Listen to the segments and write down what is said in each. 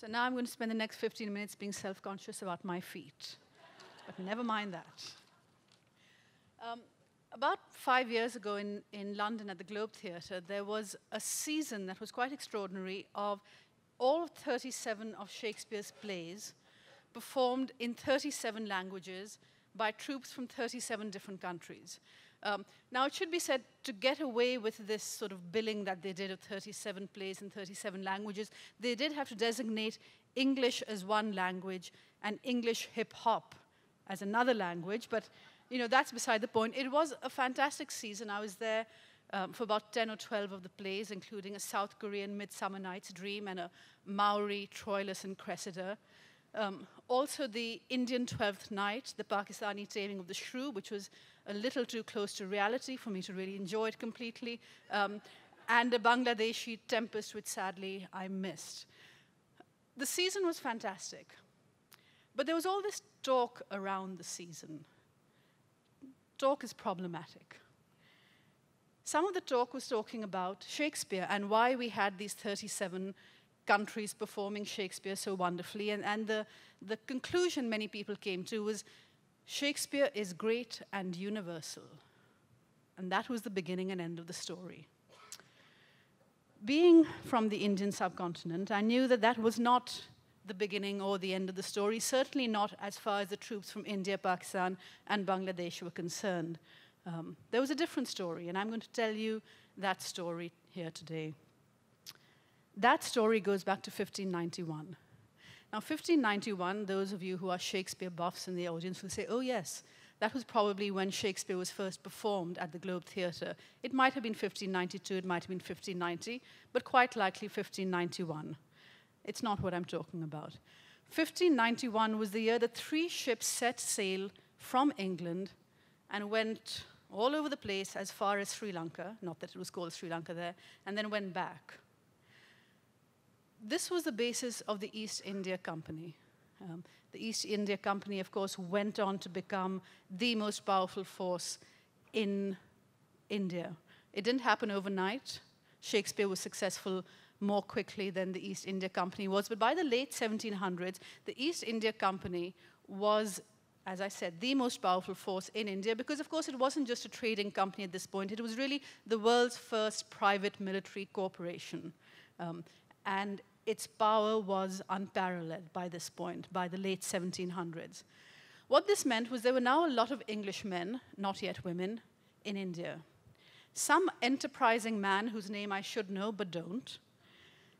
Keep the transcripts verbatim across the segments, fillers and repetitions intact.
So now I'm going to spend the next fifteen minutes being self-conscious about my feet. But never mind that. Um, about five years ago in, in London at the Globe Theatre, there was a season that was quite extraordinary of all thirty-seven of Shakespeare's plays performed in thirty-seven languages by troops from thirty-seven different countries. Um, now, it should be said, to get away with this sort of billing that they did of thirty-seven plays in thirty-seven languages, they did have to designate English as one language and English hip-hop as another language, but you know, that's beside the point. It was a fantastic season. I was there um, for about ten or twelve of the plays, including a South Korean Midsummer Night's Dream and a Maori Troilus and Cressida. Um, also the Indian Twelfth Night, the Pakistani Taming of the Shrew, which was a little too close to reality for me to really enjoy it completely, um, and a Bangladeshi Tempest, which sadly I missed. The season was fantastic, but there was all this talk around the season. Talk is problematic. Some of the talk was talking about Shakespeare and why we had these thirty-seven countries performing Shakespeare so wonderfully, and, and the, the conclusion many people came to was Shakespeare is great and universal. And that was the beginning and end of the story. Being from the Indian subcontinent, I knew that that was not the beginning or the end of the story, certainly not as far as the troops from India, Pakistan, and Bangladesh were concerned. Um, there was a different story, and I'm going to tell you that story here today. That story goes back to fifteen ninety-one. Now, fifteen ninety-one, those of you who are Shakespeare buffs in the audience will say, oh yes, that was probably when Shakespeare was first performed at the Globe Theatre. It might have been fifteen ninety-two, it might have been fifteen ninety, but quite likely fifteen ninety-one. It's not what I'm talking about. fifteen ninety-one was the year that three ships set sail from England and went all over the place as far as Sri Lanka, not that it was called Sri Lanka there, and then went back. This was the basis of the East India Company. Um, the East India Company, of course, went on to become the most powerful force in India. It didn't happen overnight. Shakespeare was successful more quickly than the East India Company was. But by the late seventeen hundreds, the East India Company was, as I said, the most powerful force in India because, of course, it wasn't just a trading company at this point. It was really the world's first private military corporation. Um, and its power was unparalleled by this point, by the late seventeen hundreds. What this meant was there were now a lot of Englishmen, not yet women, in India. Some enterprising man, whose name I should know but don't,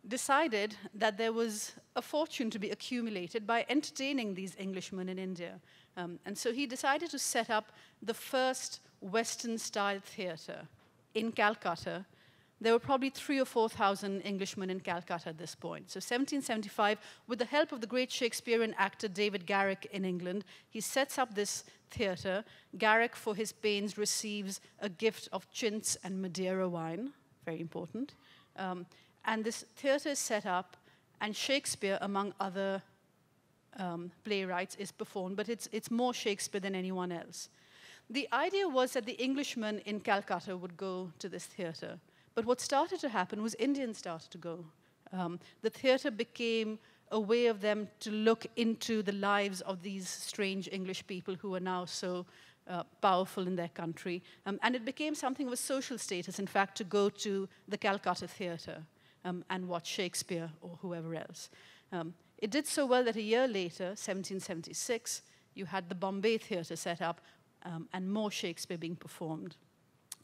decided that there was a fortune to be accumulated by entertaining these Englishmen in India. Um, and so he decided to set up the first Western-style theatre in Calcutta. There were probably three or four thousand Englishmen in Calcutta at this point. So seventeen seventy-five, with the help of the great Shakespearean actor David Garrick in England, he sets up this theatre. Garrick, for his pains, receives a gift of chintz and Madeira wine, very important. Um, And this theatre is set up, and Shakespeare, among other um, playwrights, is performed, but it's, it's more Shakespeare than anyone else. The idea was that the Englishmen in Calcutta would go to this theatre, but what started to happen was Indians started to go. Um, the theatre became a way of them to look into the lives of these strange English people who are now so Uh, powerful in their country. Um, and it became something of a social status, in fact, to go to the Calcutta Theatre um, and watch Shakespeare or whoever else. Um, it did so well that a year later, seventeen seventy-six, you had the Bombay Theatre set up um, and more Shakespeare being performed.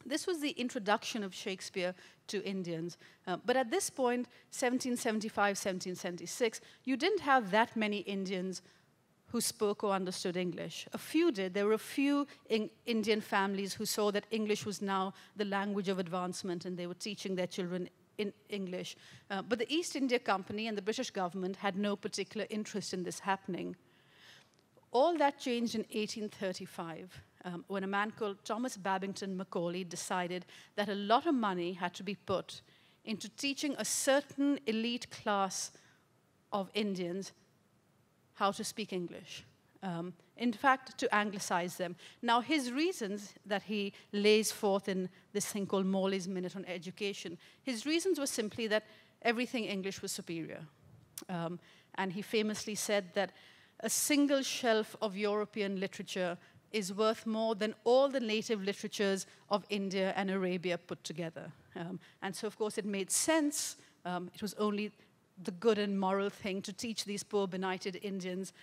This was the introduction of Shakespeare to Indians. Uh, but at this point, seventeen seventy-five, seventeen seventy-six, you didn't have that many Indians who spoke or understood English. A few did. There were a few in Indian families who saw that English was now the language of advancement and they were teaching their children in English. Uh, but the East India Company and the British government had no particular interest in this happening. All that changed in eighteen thirty-five, um, when a man called Thomas Babington Macaulay decided that a lot of money had to be put into teaching a certain elite class of Indians how to speak English. Um, in fact, to anglicize them. Now, his reasons that he lays forth in this thing called Macaulay's Minute on Education, his reasons were simply that everything English was superior. Um, and he famously said that a single shelf of European literature is worth more than all the native literatures of India and Arabia put together. Um, and so, of course, it made sense. Um, it was only the good and moral thing to teach these poor, benighted Indians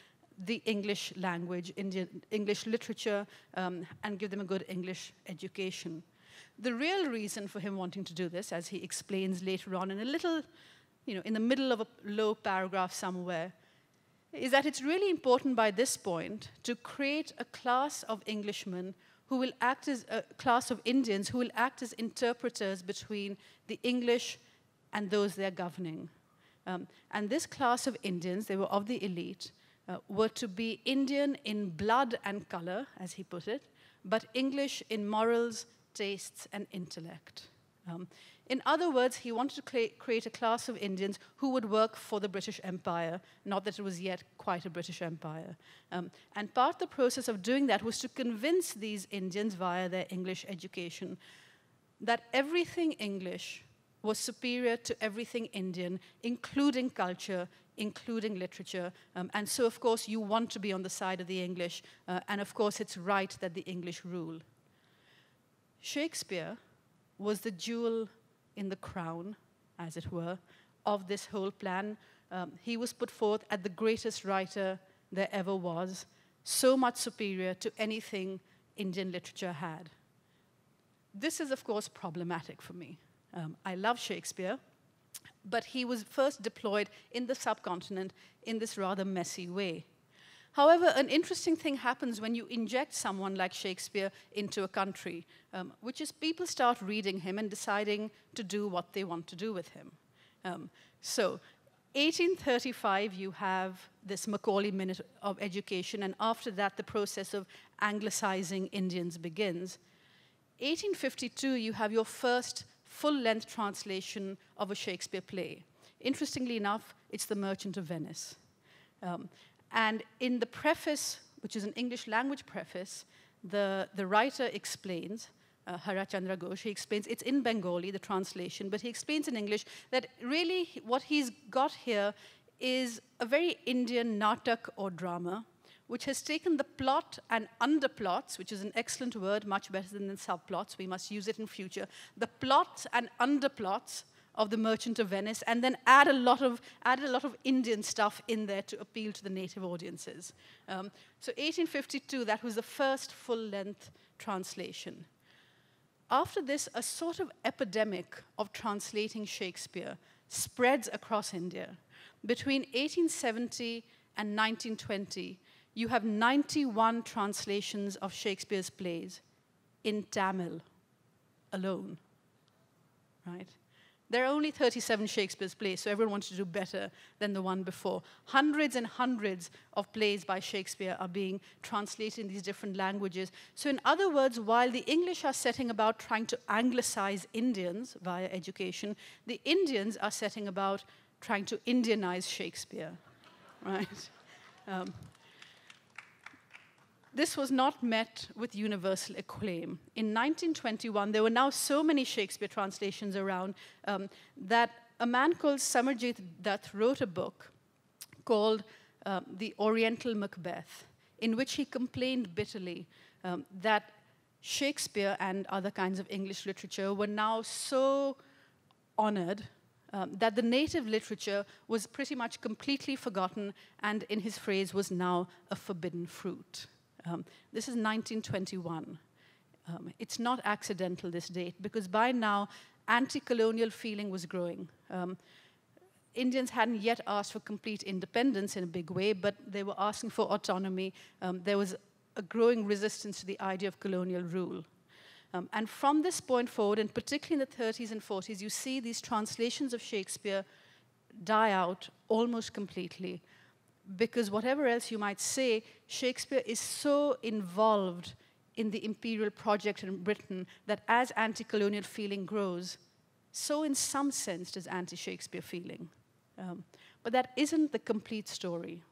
the English language, Indian, English literature, um, and give them a good English education. The real reason for him wanting to do this, as he explains later on in a little, you know, in the middle of a low paragraph somewhere, is that it's really important by this point to create a class of Englishmen who will act as a class of Indians who will act as interpreters between the English and those they're governing. Um, and this class of Indians, they were of the elite, uh, were to be Indian in blood and color, as he put it, but English in morals, tastes, and intellect. Um, in other words, he wanted to create a class of Indians who would work for the British Empire, not that it was yet quite a British Empire. Um, and part of the process of doing that was to convince these Indians via their English education that everything English was superior to everything Indian, including culture, including literature. Um, and so, of course, you want to be on the side of the English. Uh, and, of course, it's right that the English rule. Shakespeare was the jewel in the crown, as it were, of this whole plan. Um, he was put forth as the greatest writer there ever was, so much superior to anything Indian literature had. This is, of course, problematic for me. Um, I love Shakespeare, but he was first deployed in the subcontinent in this rather messy way. However, an interesting thing happens when you inject someone like Shakespeare into a country, um, which is people start reading him and deciding to do what they want to do with him. Um, so, eighteen thirty-five, you have this Macaulay Minute of Education, and after that, the process of Anglicizing Indians begins. eighteen fifty-two, you have your first full-length translation of a Shakespeare play. Interestingly enough, it's The Merchant of Venice. Um, And in the preface, which is an English language preface, the, the writer explains, uh, Harishchandra Ghosh, he explains, it's in Bengali, the translation, but he explains in English that really what he's got here is a very Indian natak or drama, which has taken the plot and underplots, which is an excellent word, much better than the subplots, we must use it in future, the plots and underplots of The Merchant of Venice, and then add a lot of, added a lot of Indian stuff in there to appeal to the native audiences. Um, so eighteen fifty-two, that was the first full-length translation. After this, a sort of epidemic of translating Shakespeare spreads across India. Between eighteen seventy and nineteen twenty, you have ninety-one translations of Shakespeare's plays in Tamil alone, right? There are only thirty-seven Shakespeare's plays, so everyone wants to do better than the one before. Hundreds and hundreds of plays by Shakespeare are being translated in these different languages. So in other words, while the English are setting about trying to Anglicize Indians via education, the Indians are setting about trying to Indianize Shakespeare, right? Um, This was not met with universal acclaim. In nineteen twenty-one, there were now so many Shakespeare translations around um, that a man called Samarjit Dutt wrote a book called uh, The Oriental Macbeth, in which he complained bitterly um, that Shakespeare and other kinds of English literature were now so honored um, that the native literature was pretty much completely forgotten and, in his phrase, was now a forbidden fruit. Um, this is nineteen twenty-one. Um, it's not accidental, this date, because by now, anti-colonial feeling was growing. Um, Indians hadn't yet asked for complete independence in a big way, but they were asking for autonomy. Um, there was a growing resistance to the idea of colonial rule. Um, and from this point forward, and particularly in the thirties and forties, you see these translations of Shakespeare die out almost completely. Because whatever else you might say, Shakespeare is so involved in the imperial project in Britain that as anti-colonial feeling grows, so in some sense does anti-Shakespeare feeling. Um, but that isn't the complete story,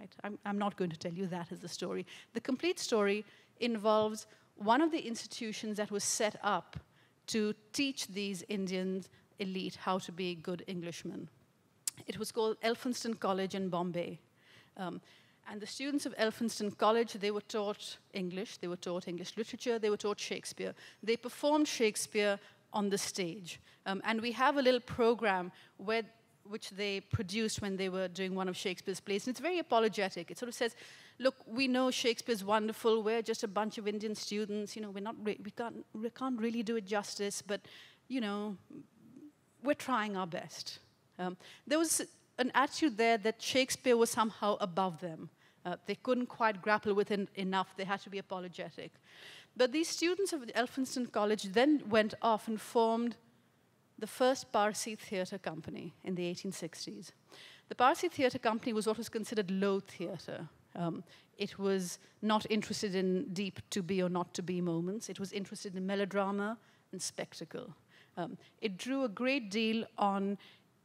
right? I'm, I'm not going to tell you that is the story. The complete story involves one of the institutions that was set up to teach these Indian elite how to be good Englishmen. it was called Elphinstone College in Bombay. Um, and the students of Elphinstone College, they were taught English, they were taught English literature, they were taught Shakespeare. They performed Shakespeare on the stage. Um, and we have a little program where, which they produced when they were doing one of Shakespeare's plays. And it's very apologetic. It sort of says, look, we know Shakespeare's wonderful. We're just a bunch of Indian students. You know, we're not re we, can't, we can't really do it justice, but, you know, we're trying our best. Um, there was an attitude there that Shakespeare was somehow above them. Uh, they couldn't quite grapple with it enough. They had to be apologetic. But these students of Elphinstone College then went off and formed the first Parsi theater company in the eighteen sixties. The Parsi theater company was what was considered low theater. Um, it was not interested in deep to-be or not-to-be moments. It was interested in melodrama and spectacle. Um, it drew a great deal on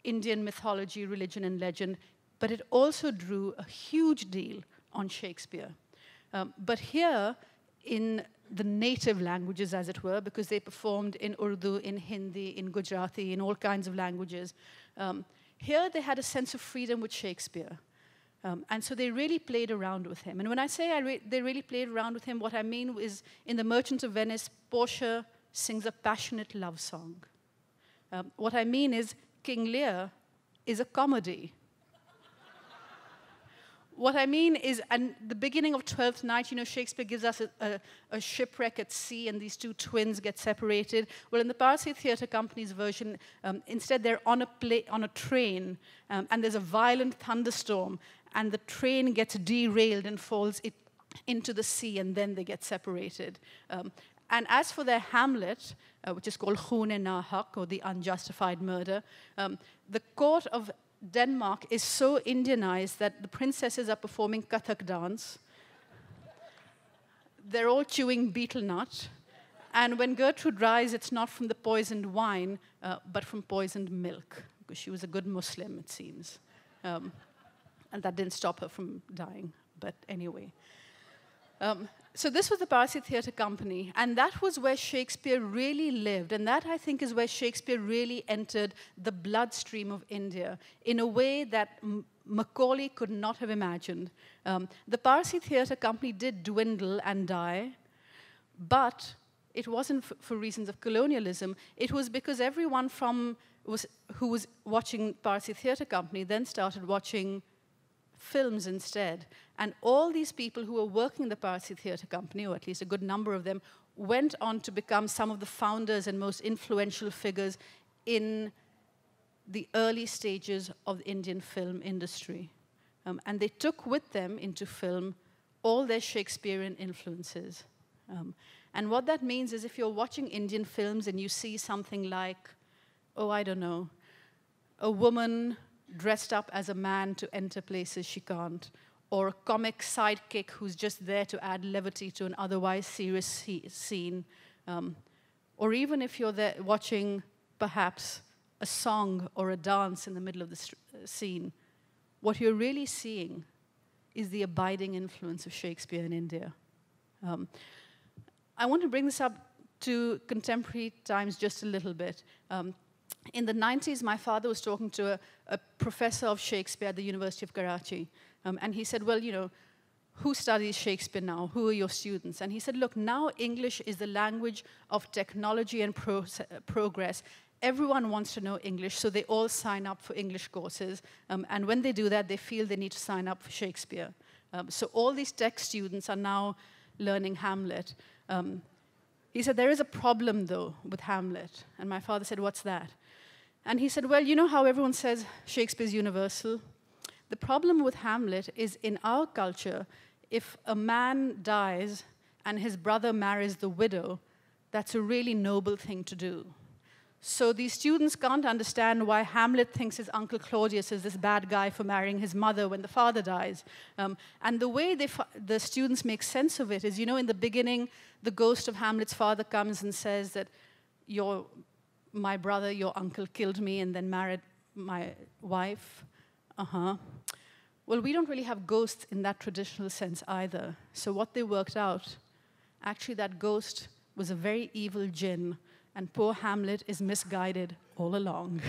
Indian mythology, religion, and legend, but it also drew a huge deal on Shakespeare. Um, but here, in the native languages, as it were, because they performed in Urdu, in Hindi, in Gujarati, in all kinds of languages, um, here they had a sense of freedom with Shakespeare. Um, and so they really played around with him. And when I say I re they really played around with him, what I mean is in The Merchant of Venice, Portia sings a passionate love song. Um, what I mean is King Lear is a comedy. What I mean is, and the beginning of Twelfth Night, you know, Shakespeare gives us a, a, a shipwreck at sea and these two twins get separated. Well, in the Parsi Theatre Company's version, um, instead they're on a, play, on a train um, and there's a violent thunderstorm and the train gets derailed and falls it into the sea and then they get separated. Um, and as for their Hamlet, uh, which is called Khoon-e-Na-Haq, or the unjustified murder, um, the court of Denmark is so Indianized that the princesses are performing Kathak dance. They're all chewing betel nut. And when Gertrude dies, it's not from the poisoned wine, uh, but from poisoned milk, because she was a good Muslim, it seems. Um, and that didn't stop her from dying, but anyway. Um, so this was the Parsi Theatre Company, and that was where Shakespeare really lived, and that, I think, is where Shakespeare really entered the bloodstream of India in a way that M Macaulay could not have imagined. Um, the Parsi Theatre Company did dwindle and die, but it wasn't f for reasons of colonialism. It was because everyone from was, who was watching Parsi Theatre Company then started watching films instead. And all these people who were working in the Parsi Theatre Company, or at least a good number of them, went on to become some of the founders and most influential figures in the early stages of the Indian film industry. Um, and they took with them into film all their Shakespearean influences. Um, and what that means is if you're watching Indian films and you see something like, oh, I don't know, a woman dressed up as a man to enter places she can't, or a comic sidekick who's just there to add levity to an otherwise serious scene, um, or even if you're there watching, perhaps, a song or a dance in the middle of the scene, what you're really seeing is the abiding influence of Shakespeare in India. Um, I want to bring this up to contemporary times just a little bit. Um, In the nineties, my father was talking to a, a professor of Shakespeare at the University of Karachi. Um, and he said, well, you know, who studies Shakespeare now? Who are your students? And he said, look, now English is the language of technology and pro progress. Everyone wants to know English, so they all sign up for English courses. Um, and when they do that, they feel they need to sign up for Shakespeare. Um, so all these tech students are now learning Hamlet. Um, he said, there is a problem, though, with Hamlet. And my father said, what's that? And he said, well, you know how everyone says Shakespeare's universal? The problem with Hamlet is in our culture, if a man dies and his brother marries the widow, that's a really noble thing to do. So these students can't understand why Hamlet thinks his uncle Claudius is this bad guy for marrying his mother when the father dies. Um, and the way they fa the students make sense of it is, you know, in the beginning, the ghost of Hamlet's father comes and says that your my brother, your uncle, killed me and then married my wife. Uh-huh. Well, we don't really have ghosts in that traditional sense either. So what they worked out, actually that ghost was a very evil djinn, and poor Hamlet is misguided all along.